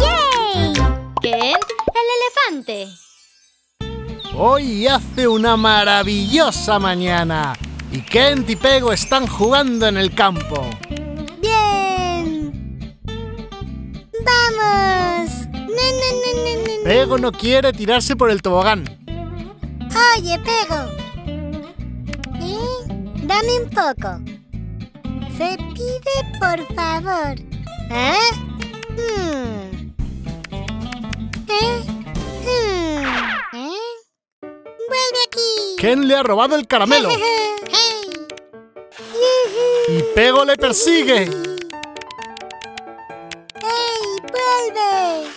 ¡Yay! Kent el elefante. Hoy hace una maravillosa mañana y Kent y Pego están jugando en el campo. ¡Bien! ¡Vamos! No. Pego no quiere tirarse por el tobogán. Oye, Pego. Dame un poco. Se pide, por favor. ¡Vuelve aquí! Kent le ha robado el caramelo. Y Pego le persigue. ¡Ey, vuelve!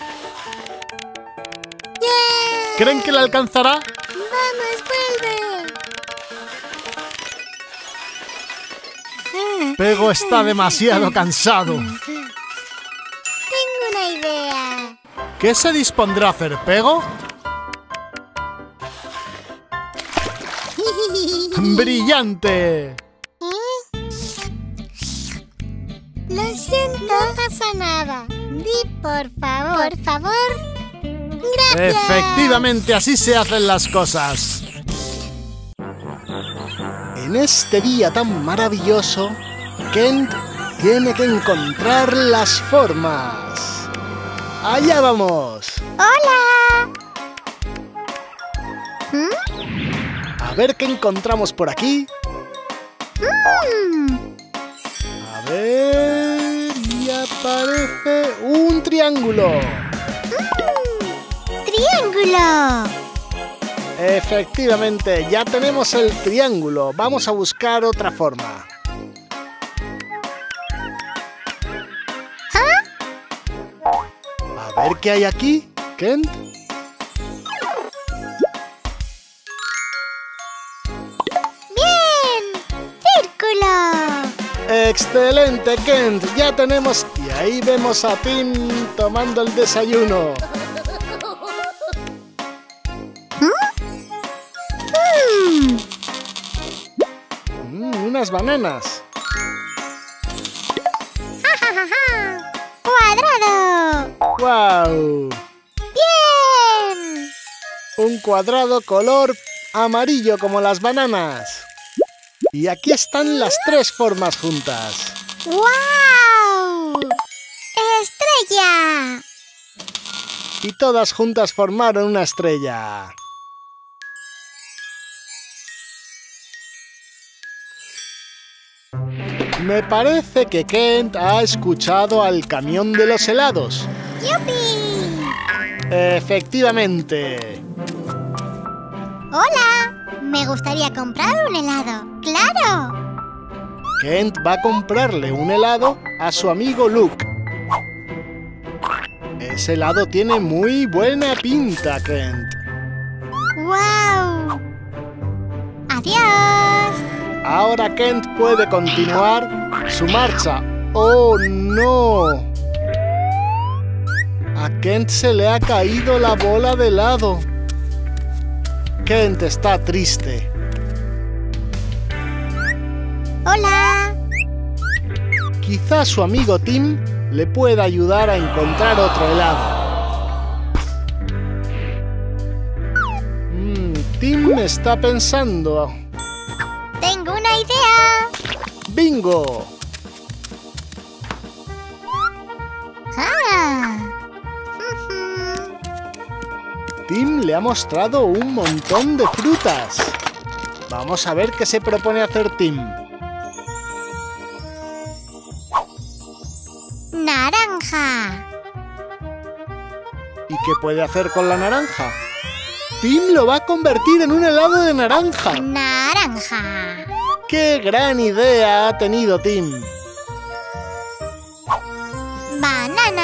¡Yeah! ¿Creen que la alcanzará? ¡Vamos, vuelve! Pego está demasiado cansado. Tengo una idea. ¿Qué se dispondrá a hacer, Pego? ¡Brillante! Lo siento. No pasa nada. Di por favor. Por favor. Gracias. Efectivamente, así se hacen las cosas. En este día tan maravilloso, Kent tiene que encontrar las formas. ¡Allá vamos! ¡Hola! A ver qué encontramos por aquí. A ver... y aparece un triángulo. ¡Triángulo! Efectivamente, ya tenemos el triángulo. Vamos a buscar otra forma. A ver qué hay aquí, Kent. ¡Bien! ¡Círculo! ¡Excelente, Kent! Ya tenemos... Y ahí vemos a Tim tomando el desayuno. Unas bananas. ¡Cuadrado! ¡Guau! ¡Bien! Un cuadrado color amarillo como las bananas. Y aquí están las tres formas juntas. ¡Guau! ¡Estrella! Y todas juntas formaron una estrella. Me parece que Kent ha escuchado al camión de los helados. ¡Yupi! Efectivamente. ¡Hola! Me gustaría comprar un helado. ¡Claro! Kent va a comprarle un helado a su amigo Luke. Ese helado tiene muy buena pinta, Kent. ¡Guau! ¡Adiós! Ahora Kent puede continuar su marcha. ¡Oh, no! A Kent se le ha caído la bola de helado. Kent está triste. ¡Hola! Quizás su amigo Tim le pueda ayudar a encontrar otro helado. Tim está pensando... ¡Tengo una idea! ¡Bingo! Tim le ha mostrado un montón de frutas. Vamos a ver qué se propone hacer Tim. ¡Naranja! ¿Y qué puede hacer con la naranja? Tim lo va a convertir en un helado de naranja. ¡Naranja! ¡Qué gran idea ha tenido Tim! ¡Banana!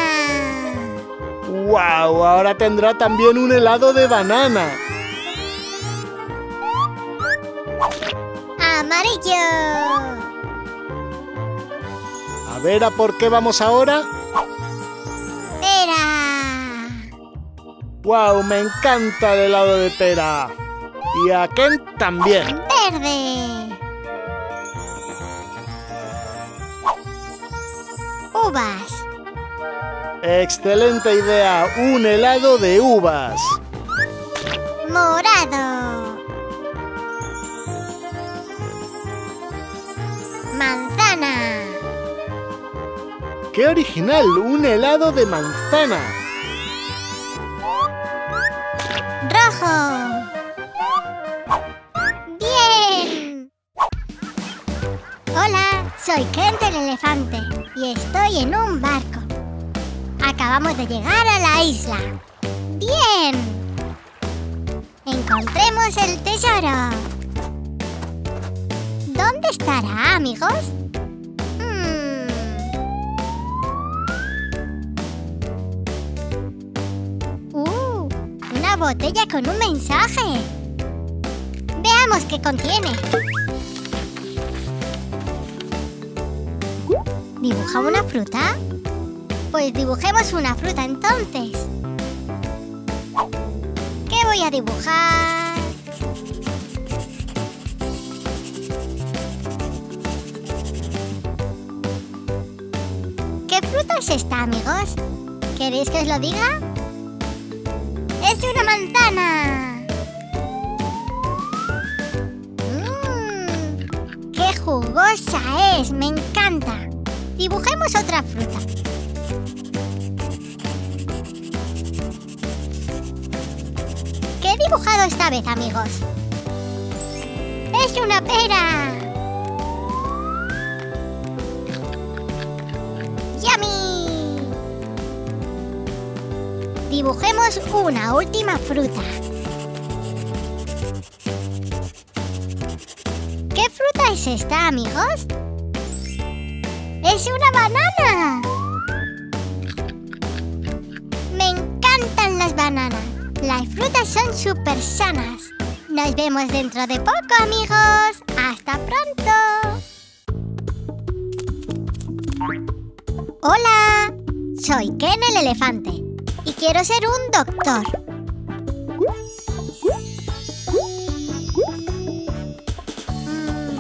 ¡Wow! Ahora tendrá también un helado de banana. ¡Amarillo! A ver, ¿a por qué vamos ahora? ¡Wow! ¡Me encanta el helado de pera! Y a Kent también. ¡Verde! ¡Uvas! Excelente idea, un helado de uvas. Morado. Manzana. ¡Qué original! Un helado de manzana. Rojo. Hola, soy Kent el Elefante y estoy en un barco. Acabamos de llegar a la isla. ¡Bien! ¡Encontremos el tesoro! ¿Dónde estará, amigos? Una botella con un mensaje. Veamos qué contiene. ¿Dibuja una fruta? Pues dibujemos una fruta entonces. ¿Qué voy a dibujar? ¿Qué fruta es esta, amigos? ¿Queréis que os lo diga? ¡Es una manzana! ¡Qué jugosa es! ¡Me encanta! Dibujemos otra fruta. ¿Qué he dibujado esta vez, amigos? ¡Es una pera! ¡Yummy! Dibujemos una última fruta. ¿Qué fruta es esta, amigos? ¡Es una banana! ¡Me encantan las bananas! Las frutas son súper sanas. Nos vemos dentro de poco, amigos. ¡Hasta pronto! ¡Hola! Soy Ken el Elefante y quiero ser un doctor.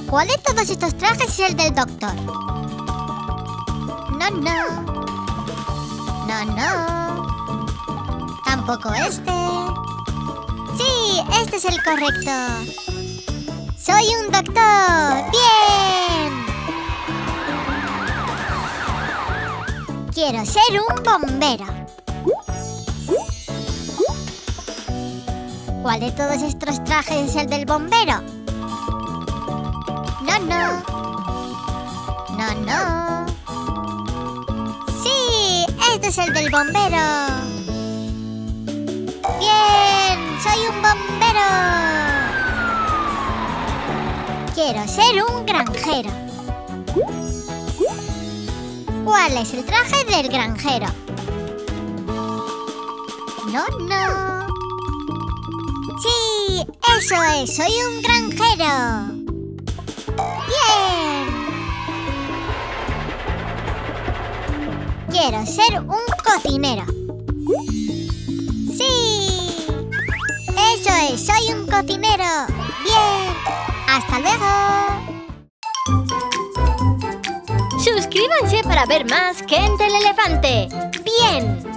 ¿Cuál de todos estos trajes es el del doctor? No. Tampoco este. Sí, este es el correcto. Soy un doctor. ¡Bien! Quiero ser un bombero. ¿Cuál de todos estos trajes es el del bombero? No. Este es el del bombero. ¡Bien! ¡Soy un bombero! Quiero ser un granjero. ¿Cuál es el traje del granjero? No. Sí, eso es. Soy un granjero. ¡Bien! Quiero ser un cocinero. ¡Sí! ¡Eso es! ¡Soy un cocinero! ¡Bien! ¡Hasta luego! Suscríbanse para ver más Kent el Elefante. ¡Bien!